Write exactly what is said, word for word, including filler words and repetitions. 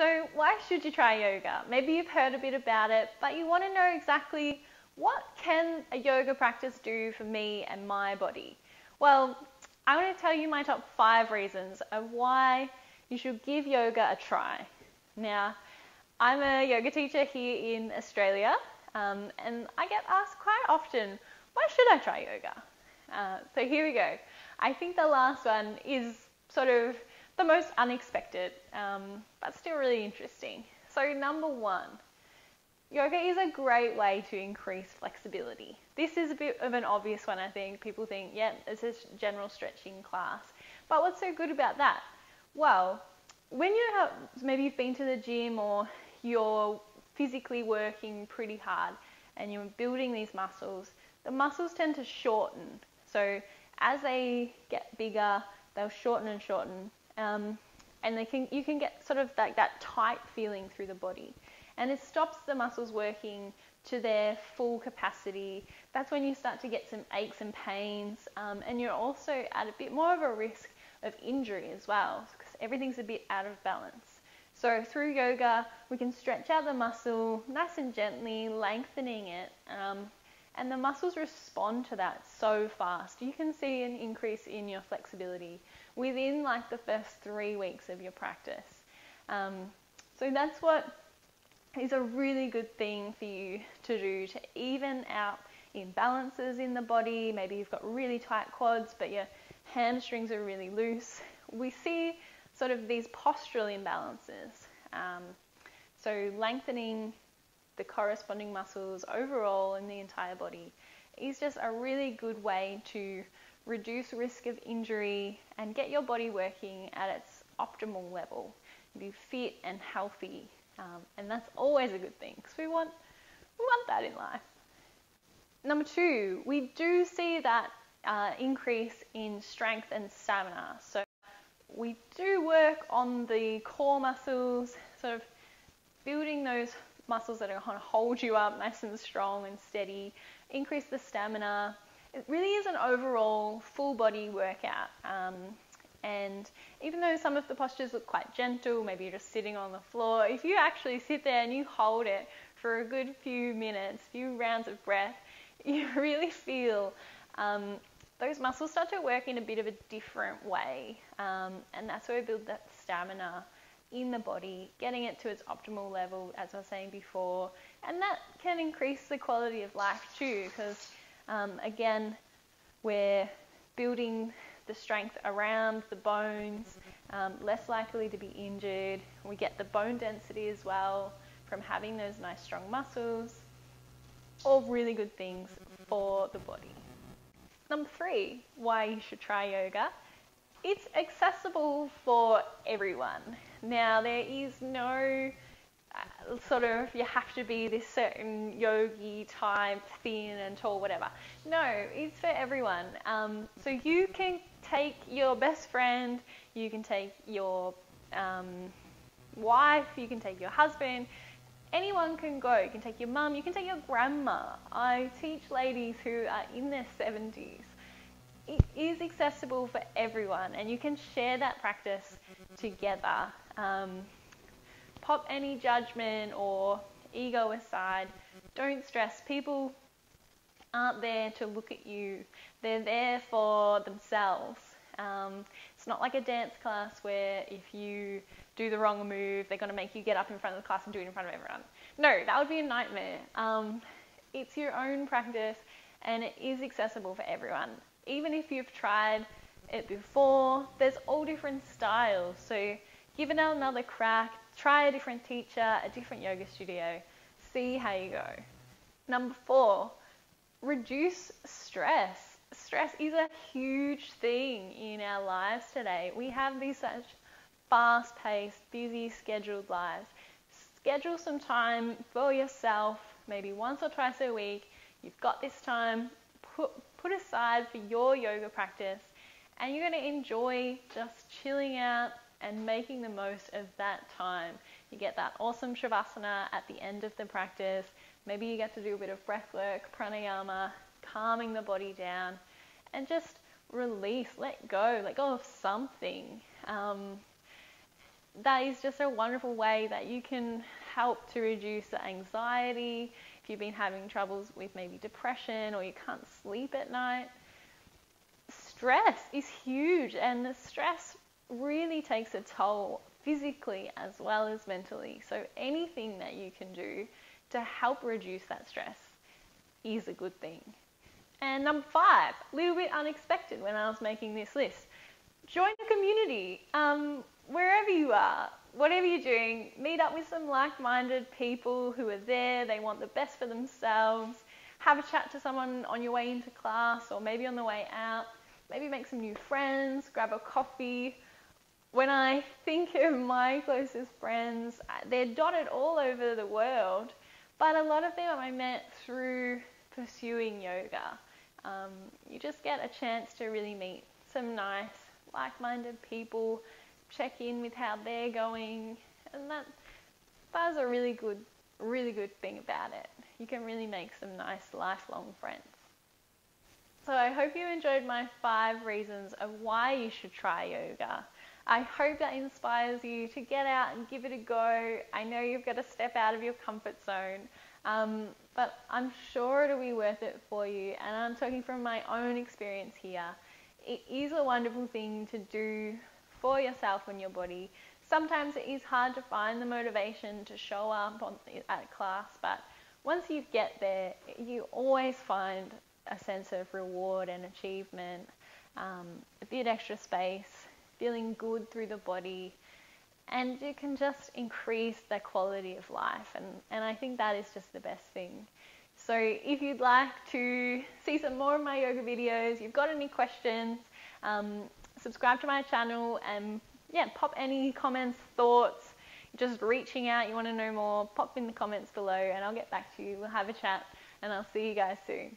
So why should you try yoga? Maybe you've heard a bit about it, but you want to know exactly what can a yoga practice do for me and my body? Well, I want to tell you my top five reasons of why you should give yoga a try. Now, I'm a yoga teacher here in Australia, um, and I get asked quite often, why should I try yoga? Uh, so here we go. I think the last one is sort of the most unexpected, um, but still really interesting. So number one, yoga is a great way to increase flexibility. This is a bit of an obvious one, I think. People think, yeah, it's a general stretching class. But what's so good about that? Well, when you have, maybe you've been to the gym or you're physically working pretty hard and you're building these muscles, the muscles tend to shorten. So as they get bigger, they'll shorten and shorten. Um, and they can, you can get sort of like that tight feeling through the body. And it stops the muscles working to their full capacity. That's when you start to get some aches and pains. Um, and you're also at a bit more of a risk of injury as well, because everything's a bit out of balance. So through yoga, we can stretch out the muscle nice and gently, lengthening it. Um, and the muscles respond to that so fast. You can see an increase in your flexibility within like the first three weeks of your practice. Um, so that's what is a really good thing for you to do to even out imbalances in the body. Maybe you've got really tight quads, but your hamstrings are really loose. We see sort of these postural imbalances. Um, so lengthening the corresponding muscles overall in the entire body is just a really good way to reduce risk of injury and get your body working at its optimal level. Be fit and healthy. Um, and that's always a good thing, because we want, we want that in life. Number two, we do see that uh, increase in strength and stamina. So we do work on the core muscles, sort of building those muscles that are going to hold you up nice and strong and steady, increase the stamina. It really is an overall full body workout. Um, And even though some of the postures look quite gentle, maybe you're just sitting on the floor, if you actually sit there and you hold it for a good few minutes, few rounds of breath, you really feel um, those muscles start to work in a bit of a different way. Um, and that's where we build that stamina in the body, getting it to its optimal level, as I was saying before. And that can increase the quality of life too, because um, again, we're building the strength around the bones, um, less likely to be injured. We get the bone density as well from having those nice strong muscles. All really good things for the body. Number three, why you should try yoga. It's accessible for everyone. Now, there is no uh, sort of, you have to be this certain yogi type, thin and tall, whatever. No, it's for everyone. Um, so you can take your best friend, you can take your um, wife, you can take your husband, anyone can go. You can take your mum, you can take your grandma. I teach ladies who are in their seventies. It is accessible for everyone, and you can share that practice together. Um, pop any judgment or ego aside. Don't stress. People aren't there to look at you. They're there for themselves. Um, it's not like a dance class where if you do the wrong move, they're going to make you get up in front of the class and do it in front of everyone. No, that would be a nightmare. Um, it's your own practice, and it is accessible for everyone. Even if you've tried it before, there's all different styles. So give it another crack, try a different teacher, a different yoga studio, see how you go. Number four, reduce stress. Stress is a huge thing in our lives today. We have these such fast-paced, busy, scheduled lives. Schedule some time for yourself, maybe once or twice a week. You've got this time put, put aside for your yoga practice, and you're going to enjoy just chilling out and making the most of that time. You get that awesome shavasana at the end of the practice. Maybe you get to do a bit of breath work, pranayama, calming the body down, and just release, let go, let go of something. Um, that is just a wonderful way that you can help to reduce the anxiety if you've been having troubles with maybe depression or you can't sleep at night. Stress is huge, and the stress really takes a toll physically as well as mentally. So anything that you can do to help reduce that stress is a good thing. And number five, a little bit unexpected when I was making this list, join a community. Um, wherever you are, whatever you're doing, meet up with some like-minded people who are there, they want the best for themselves. Have a chat to someone on your way into class or maybe on the way out. Maybe make some new friends, grab a coffee. When I think of my closest friends, they're dotted all over the world, but a lot of them I met through pursuing yoga. Um, you just get a chance to really meet some nice, like-minded people, check in with how they're going, and that that's a really good, really good thing about it. You can really make some nice, lifelong friends. So I hope you enjoyed my five reasons of why you should try yoga. I hope that inspires you to get out and give it a go. I know you've got to step out of your comfort zone, um, but I'm sure it'll be worth it for you. And I'm talking from my own experience here. It is a wonderful thing to do for yourself and your body. Sometimes it is hard to find the motivation to show up on, at class, but once you get there, you always find a sense of reward and achievement, um, a bit extra space, feeling good through the body, and you can just increase the quality of life, and, and I think that is just the best thing. So if you'd like to see some more of my yoga videos, you've got any questions, um, subscribe to my channel, and yeah, pop any comments, thoughts, just reaching out, you want to know more, pop in the comments below and I'll get back to you. We'll have a chat and I'll see you guys soon.